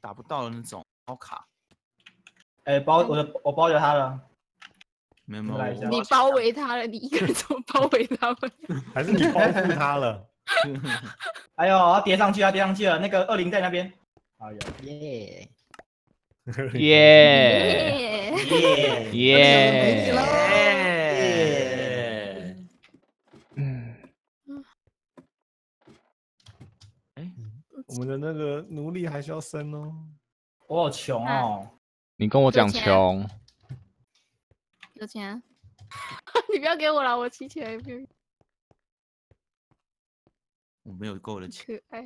打不到的那种，好卡。哎，我包着他了。没有没有，你包围他了，你一个人怎么包围他们？还是你包覆他了？哎呦，要叠上去了，叠上去了。那个恶灵在那边。哎呀，耶！ 耶！哎，我们的那个奴隶还需要生哦。我好穷哦！你跟我讲穷。有钱？你不要给我了，我骑起来不要。我没有够的钱。可爱。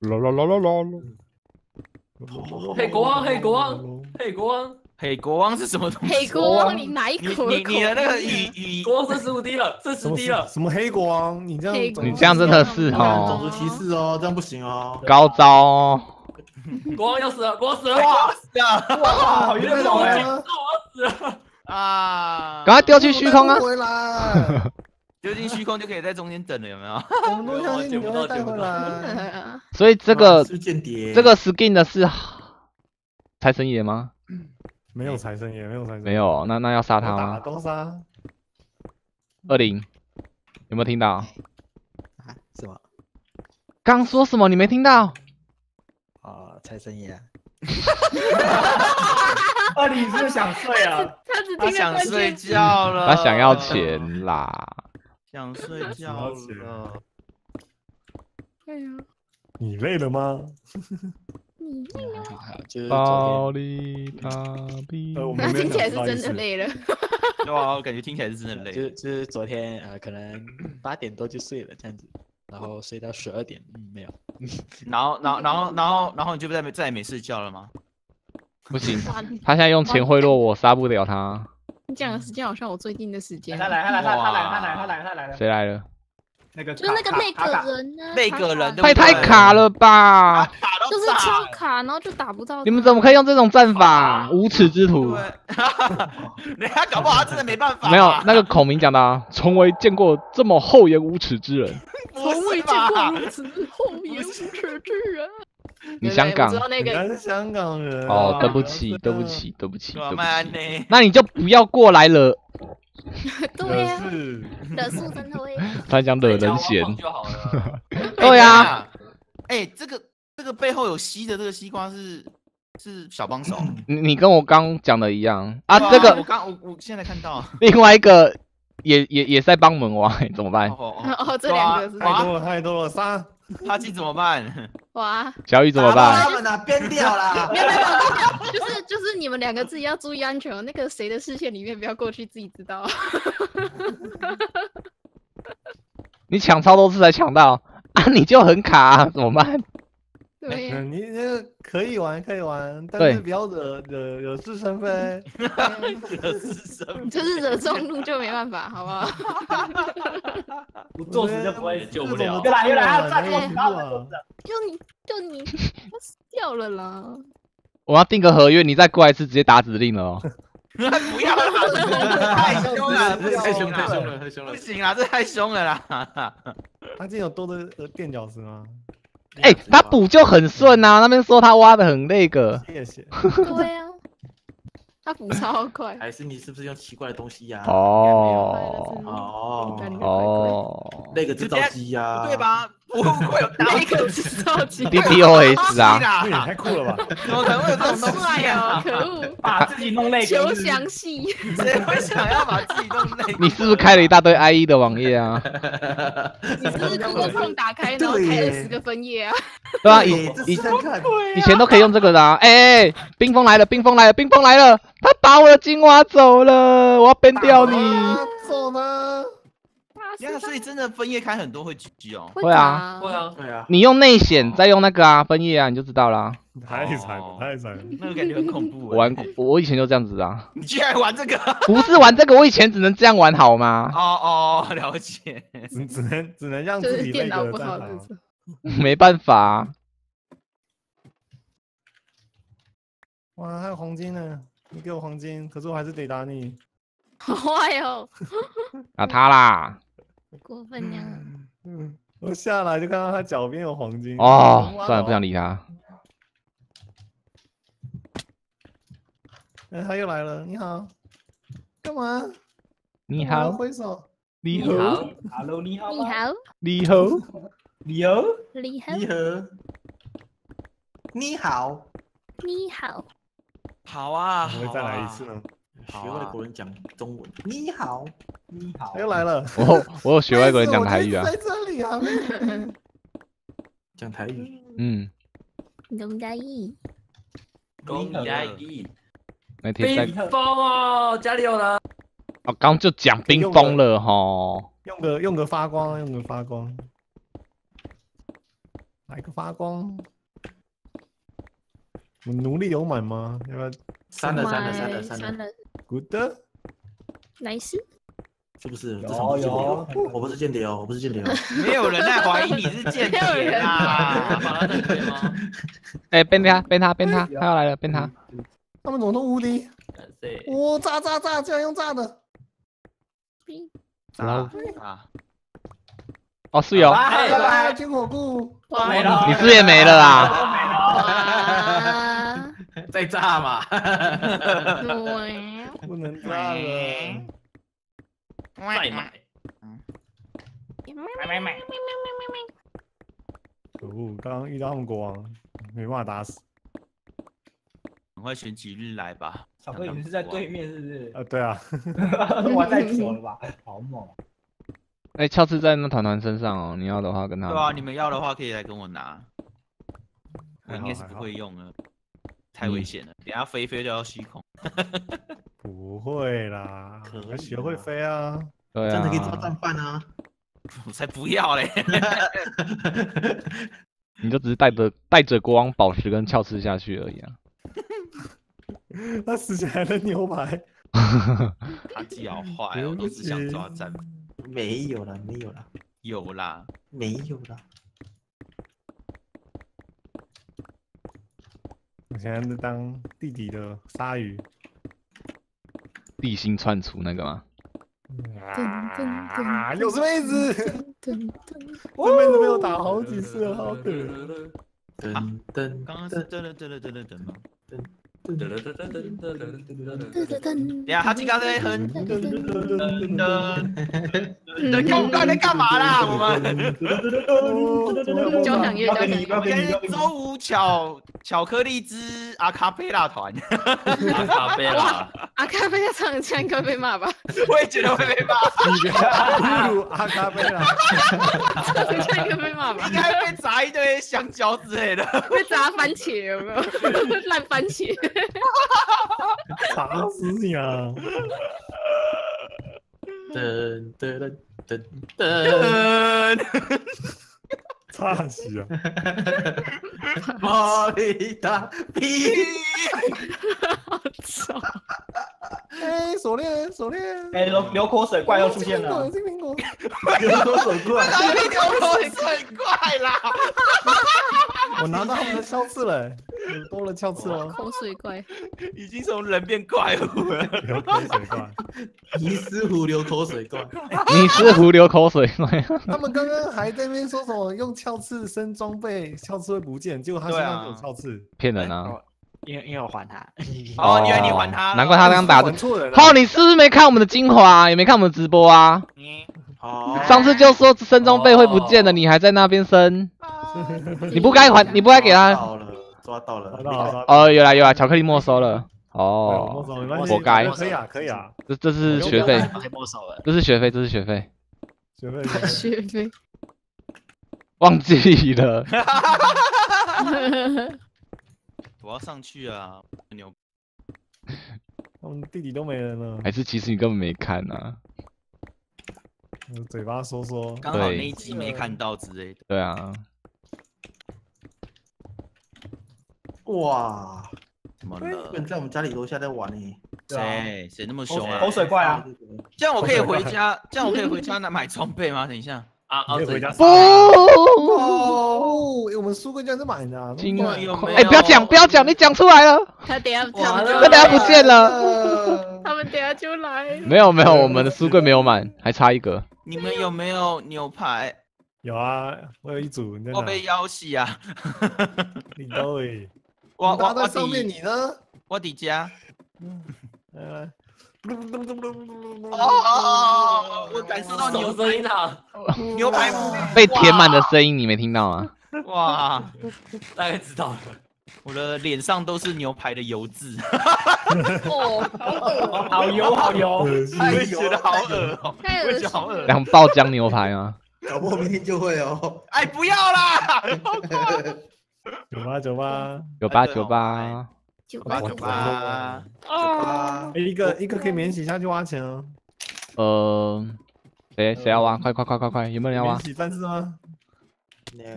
啦啦啦啦啦！ 嘿国王，嘿国王，嘿国王，嘿国王是什么东西？嘿国王，你哪一口？你的那个语国王15D了，15D了。什么黑国王？你这样，你这样真的是哦，种族歧视哦，这样不行哦，高招哦。国王要死了，国王死了，哇死了，哇好冤枉啊！死了啊！赶快掉去虚空啊！回来，丢进虚空就可以在中间等了，有没有？我们都捡不到，捡不到。 所以这个 skin 的是财神爷吗？没有财神爷，没有财神爷。没有，那要杀他吗？都杀。20，有没有听到？啊？什么？刚说什么？你没听到？哦，财神爷。20是不是想睡啊？他想睡觉了。他想要钱啦。想睡觉了。哎呀。 你累了吗？你累了吗？暴力打比，那听起来是真的累了。对啊，我感觉听起来是真的累。就是昨天可能8点多就睡了这样子，然后睡到12点，没有。然后你就再也没睡觉了吗？不行，他现在用钱贿赂我，杀不了他。你讲的时间好像我最近的时间。他来了。谁来了？ 那个就是那个人呢，那个人太卡了吧，就是超卡，然后就打不到。你们怎么可以用这种战法？无耻之徒！人家搞不好他真的没办法。没有，那个孔明讲的啊，从未见过这么厚颜无耻之人。从未见过如此厚颜无耻之人。你香港？你是香港人哦，对不起。那你就不要过来了。 对呀，惹树真的会。他想惹人嫌就好了。对呀，哎，这个背后有西的这个西瓜是小帮手。你跟我刚讲的一样啊，这个我现在看到另外一个也在帮忙哇，怎么办？哦，这两个是太多了，杀哈基怎么办？哇，小雨怎么办？他们哪边掉了？没有。就是你们两个自己要注意安全哦，那个谁的视线里面不要过去，自己知道。你抢超多次才抢到啊，你就很卡、啊，怎么办？对、啊，你这个可以玩，但是不要惹是生非。惹是生非，就是惹众怒就没办法，好不好？不作死就不会救不了。又来，再作死，就你，他死掉了啦。 我要订个合约，你再过来一次，直接打指令了哦。不要了，太凶了，不行啦，这太凶了啦。他今天有多的垫脚石吗？哎，他补就很顺啊，那边说他挖的很那个。谢谢。对啊，他补超快。还是你是不是用奇怪的东西呀？哦。那个制造机呀，对吧？ 我会有那个制造机 ，DDoS 啊，这也太酷了吧！怎么可能会有这种东西啊？可恶，把自己弄累。求详细，谁会想要把自己弄累？你是不是开了一大堆 IE 的网页啊？你是不是 Google Chrome 打开，然后开20个分页啊？对啊，以前都可以用这个的啊！哎，冰封来了，他把我的金蛙走了，我要崩掉你！走吗？ 呀，所以真的分页开很多会GG哦。会啊。你用内显，再用那个啊分页啊，你就知道啦。太惨了，那个感觉很恐怖。我以前就这样子啊。你居然玩这个？不是玩这个，我以前只能这样玩好吗？哦，了解。你只能让自己那个战法。没办法。哇，还有黄金呢！你给我黄金，可是我还是得打你。好坏哦。打他啦！ 过分呀！我下来就看到他脚边有黄金。哦，算了，不想理他。哎，他又来了，你好，干嘛？你好，挥手。你好 ，Hello， 你好，你好，你好，你好，你好，你好，你好，好啊，我会再来一次呢。 学外国人讲中文，你好，你好，又来了。我有学外国人讲台语啊，在这里啊，讲台语，嗯，讲台语，讲台语。冰封哦，家里有人。我刚就讲冰封了吼，用个发光，用个发光，来个发光。我奴隶有买吗？要不要？删了。 Good， nice， 是不是？有，我不是间谍哦，我不是间谍哦。没有人在怀疑你是间谍啊！哎，变他，他要来了，变他。他们怎么都无敌？哇，炸！竟然用炸的！炸！哦，室友，拜拜，军火库，没了，你字也没了啦。再炸嘛！对。 不能炸了！再买！买！可恶，刚刚遇到他们国王，没办法打死。赶快选几日来吧！小哥，你是在对面是不是？啊，对啊。玩太久了吧？好猛！哎，翘刺在那团团身上哦，你要的话跟他。对啊，你们要的话可以来跟我拿。我应该是不会用了，太危险了，等下飞就要虚空。 不会啦，可学会飞啊！对啊，真的可以抓战犯啊！我才不要嘞！你就只是带着国王宝石跟鞘刺下去而已啊！他死起来的牛排，他技好坏，我都只想抓战犯。没有啦，有啦，没有啦。我现在是当弟弟的鲨鱼。 地心窜出那个吗？啊！又是妹子，这妹子被我打好几次了，好可怜。刚刚是噔吗？等下他刚刚在哼。你在干嘛啦？我们交响乐，周五巧克力之阿卡贝拉团。阿卡贝拉。 阿卡贝拉唱这样应该被骂吧？我也觉得会被骂。侮辱阿卡贝拉，唱这样应该被骂吧？应该被砸一堆香蕉之类的，被砸番茄有没有？烂番茄，砸死你啊！噔噔噔噔噔，炸死啊！玛丽达比，好丑。 哎，手链！哎，流口水怪又出现了，金苹果，流口水怪，流口水怪啦！我拿到他们的鞘刺了，多了鞘刺哦。口水怪已经从人变怪物了，流口水怪，尼斯湖流口水怪，尼斯湖流口水怪。他们刚刚还在那边说什么用鞘刺升装备，鞘刺会不见，结果他身上有鞘刺，骗人啊！ 因为我还他，哦，因为你还他，难怪他刚打的。靠，你是不是没看我们的精华，也没看我们直播啊？哦，上次就说升装备会不见了，你还在那边升，你不该给他。抓到了。哦，有啦，巧克力没收了。哦，活该。可以啊，这是学费，这是学费，学费，忘记了。 我要上去啊！牛，我们弟弟都没人了。还是其实你根本没看啊？我嘴巴说，刚好那一集没看到之类的。对啊。哇！怎么了？你在我们家里楼下在玩呢。谁那么凶啊？口水怪啊！这样我可以回家，买装备吗？等一下。 啊！不，我们书柜居然是买的。哎，不要讲，你讲出来了。他等下不见了。他们等下就来。没有，我们的书柜没有满，还差一格。你们有没有牛排？有啊，我有一组。我被腰死啊！你到位。我在上面，你呢？我底家。来。哦！我感受到牛声音了，牛排被填满的声音，你没听到吗？哇，大概知道了。 我的脸上都是牛排的油渍，哦，好油好油，我也觉得好恶哦，我也觉得好恶。两爆浆牛排吗？搞不好明天就会哦。哎，不要啦！九八啊！一个可以免洗下去挖钱哦。谁要挖？快！有没有人要挖？免洗三次吗？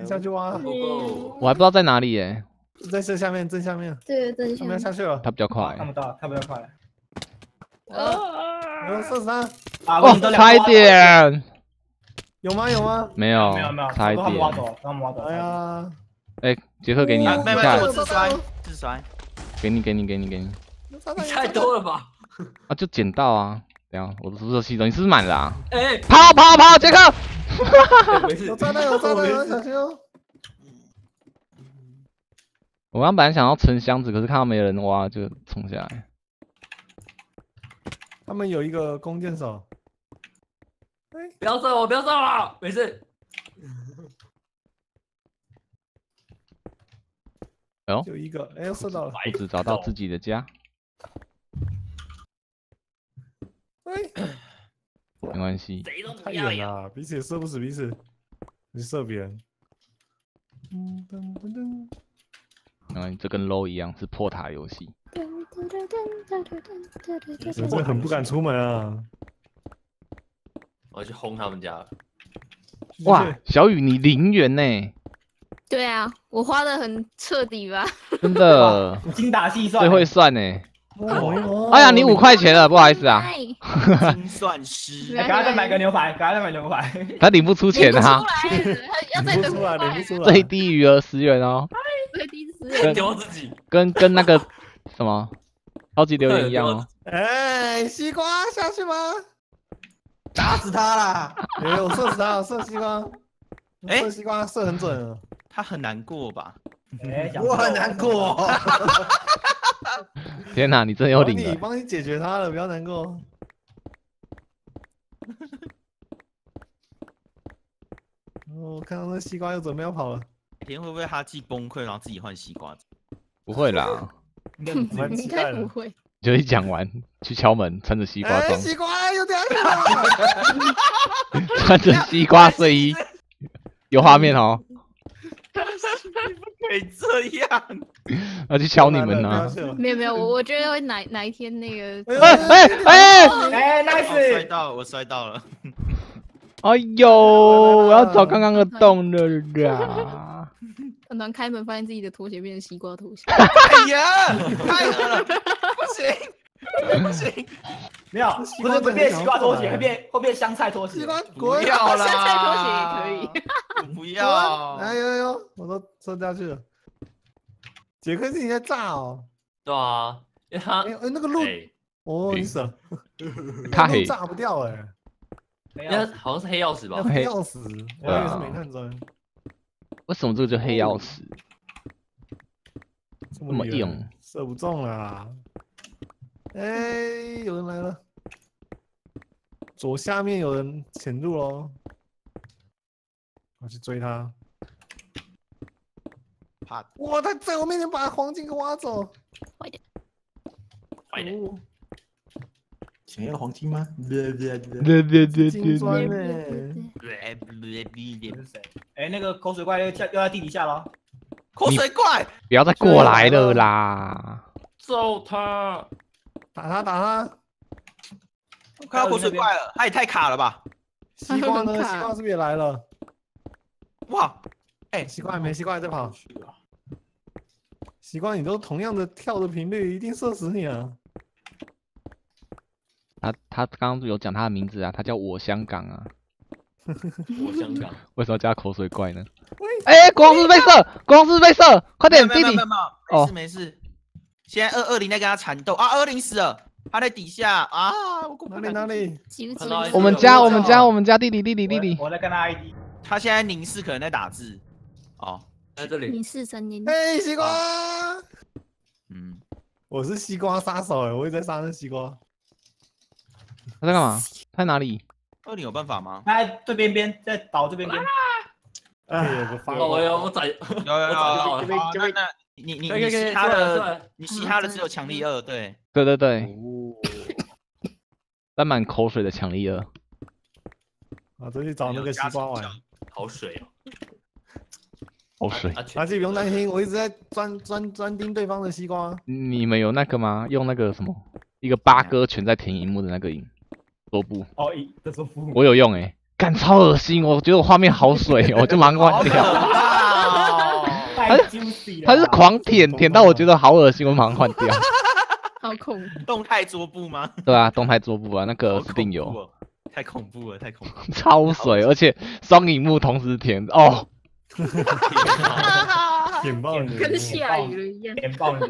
下去挖！我还不知道在哪里耶。 在这下面，正下面。对，正下面。下去了。他比较快。看不到，他比较快。啊！43。哦，差一点。有吗？有吗？没有，差一点。挖走，他们挖走。哎呀！哎，杰克给你。没，我自摔。给你。太多了吧？啊，就捡到啊！等下，我的辐射系统你是不是满了啊？哎，跑，杰克！有炸弹，小心哦！ 我刚本来想要存箱子，可是看到没人挖，就冲下来。他们有一个弓箭手，不要射我，没事。哎呦，有一个，哎，射到了。我只找到自己的家。没关系。太远了，彼此也射不死彼此，你射别人。嗯，这跟 low 一样是破塔游戏。我真的很不敢出门啊！我要去轰他们家了。哇，小雨你零元呢？对啊，我花的很彻底吧？真的，精打细算，最会算呢。哎呀，你5块钱了，不好意思啊。精算师，赶快再买个牛排，他领不出钱啊！要再等5块，最低余额10元哦。 丢自己，跟那个什么超级留言一样哦。哎，西瓜下去吗？打死他啦！哎，我射死他，射西瓜。哎，射西瓜射很准。他很难过吧？我很难过。天哪，你真的有领了！帮你解决他了，不要难过。我看到那西瓜又准备要跑了。 天会不会他自己崩溃，然后自己换西瓜？不会啦，应该不会。就一讲完去敲门，穿着西瓜装，西瓜又掉下来，穿着西瓜睡衣，有画面哦。不可以这样，要去敲你们呢？没有，我觉得会哪一天那个……nice！ 我摔到了。哎呦，我要找刚刚的洞了啊！ 很难开门，发现自己的拖鞋变成西瓜拖鞋。哎呀，太恶了，不行！没有，不是会变西瓜拖鞋，会变香菜拖鞋。不要啦，香菜拖鞋也可以。不要！哎呦呦，我都摔下去了。杰克是你在炸哦？对啊，因为他那个路，哦，你死了，他炸不掉哎。那好像是黑曜石吧？黑曜石，我也是没看准。 为什么这个叫黑曜石？这么硬，射不中啦！哎，有人来了，左下面有人潜入喽，我去追他。怕！哇，他在我面前把黄金给挖走，快点！想要黄金吗？金砖呢？ 哎，那个口水怪又在地底下了。口水怪，不要再过来了啦！揍他！打他！我看到口水怪了，他也太卡了吧！西瓜呢？西瓜是不是也来了？哇！哎，西瓜没西瓜在跑。西瓜，你都同样的跳的频率，一定射死你啊！他刚刚有讲他的名字啊，他叫我香港啊。 我香港，为什么加口水怪呢？哎，光是被射，快点，弟弟！没事，现在220在跟他缠斗啊，220死了，他在底下啊，哪里？我们家弟弟，我在跟他 ID，他现在凝视，可能在打字。哦，在这里。凝视森林。嘿，西瓜。哦、嗯，我是西瓜杀手哎，我也在杀那西瓜。他在干嘛？他在哪里？二零有办法吗？他在最边边，在岛这边边。哎，有个发。我有，我宰。有。你吸他的，你吸他的只有强力2，对。对对对。沾满口水的强力2。 啊，再去找那个西瓜玩，好水哦，好水！阿基不用担心，我一直在专盯对方的西瓜。你们有那个吗？用那个什么，一个八哥拳在填荧幕的那个桌布。哦，这桌布。我有用哎，干超恶心，我觉得我画面好水，我就马上关掉。他是狂舔到我觉得好恶心，我马上换掉。好恐怖！动态桌布吗？对啊，动态桌布啊，那个一定有。 太恐怖了，太恐怖了！超水，而且双荧幕同时舔哦，舔爆你，跟下雨了一样，舔爆你，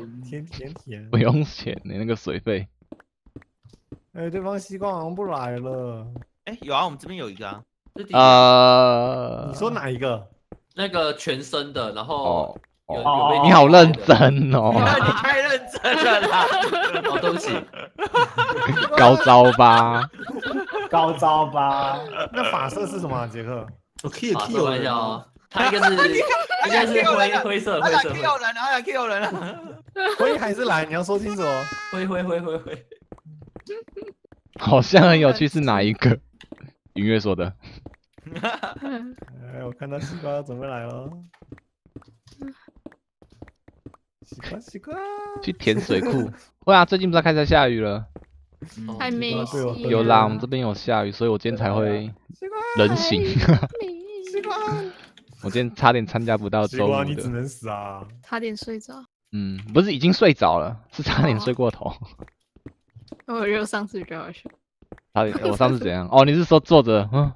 不用钱，你那个水费。哎，对方西瓜好像不来了。哎，有啊，我们这边有一个啊。你说哪一个？那个全身的，然后有你好认真哦，你太认真了啦！哦，对不起，高招吧。 高招吧，那法色是什么啊？杰克，我 Q 了一下哦，他应该是灰色，他想 Q 人，他想 Q 人了，灰还是蓝？你要说清楚哦，灰，好像很有趣，是哪一个？云月说的。哎，我看到西瓜要准备来了，西瓜，去填水库。对啊，最近不知道开始在下雨了。 还没有啦，我们这边有下雨，所以我今天才会人形。我今天差点参加不到周五的。你只能死啊！差点睡着。嗯，不是已经睡着了，是差点睡过头。我又上次搞笑。差点，我上次怎样？哦，你是说坐着？嗯。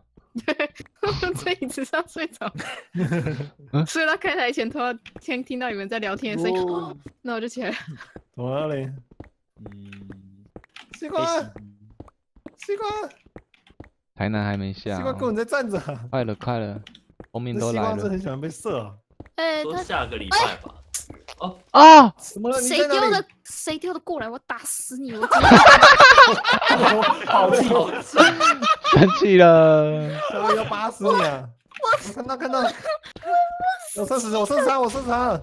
对，我在椅子上睡着。所以他开台前，突然先听到你们在聊天的声音，那我就起来了。怎么了嘞？嗯。 西瓜，台南还没下。西瓜跟我在站着。快了，快了，后面都来了。西瓜是很喜欢被射。哎，说下个礼拜吧。哦啊！什么？谁丢的过来？我打死你！我好气，好气，生气了。我要打死你！我看到，我30，我33，我33。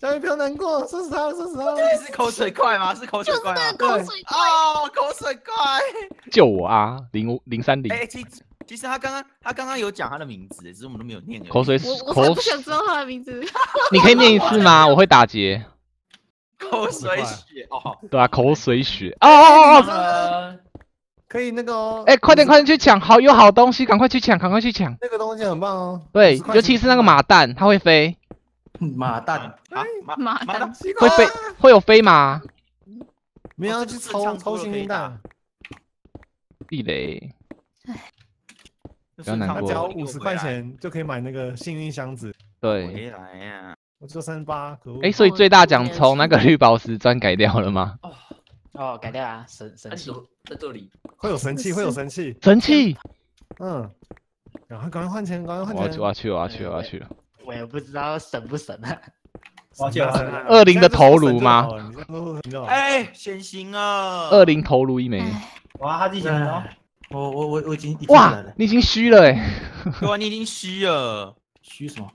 小雨不要难过，射死他！你是口水怪吗？是口水怪吗？对，哦，口水怪！救我啊！030。哎，其实他刚刚有讲他的名字，只是我们都没有念。口水，我不想知道他的名字。你可以念一次吗？我会打结。口水血哦。对啊，口水血。哦。可以那个哦。哎，快点去抢！好，有好东西，赶快去抢！那个东西很棒哦。对，尤其是那个马蛋，它会飞。 马蛋啊，马蛋会飞，会有飞吗？没有去抽星星蛋，地雷。不要难过，交50块钱就可以买那个幸运箱子。对，回来呀！我只有38，可恶。哎，所以最大奖从那个绿宝石砖改掉了吗？哦，改掉啊，神器在这里，会有神器。嗯，赶快换钱，赶快换钱！我要去了。 我也不知道省不省啊！20的头颅吗？哎，先行啊！20头颅一枚。哇，他自己来了！我已经哇，你已经虚了哎！对啊，你已经虚了。虚什么？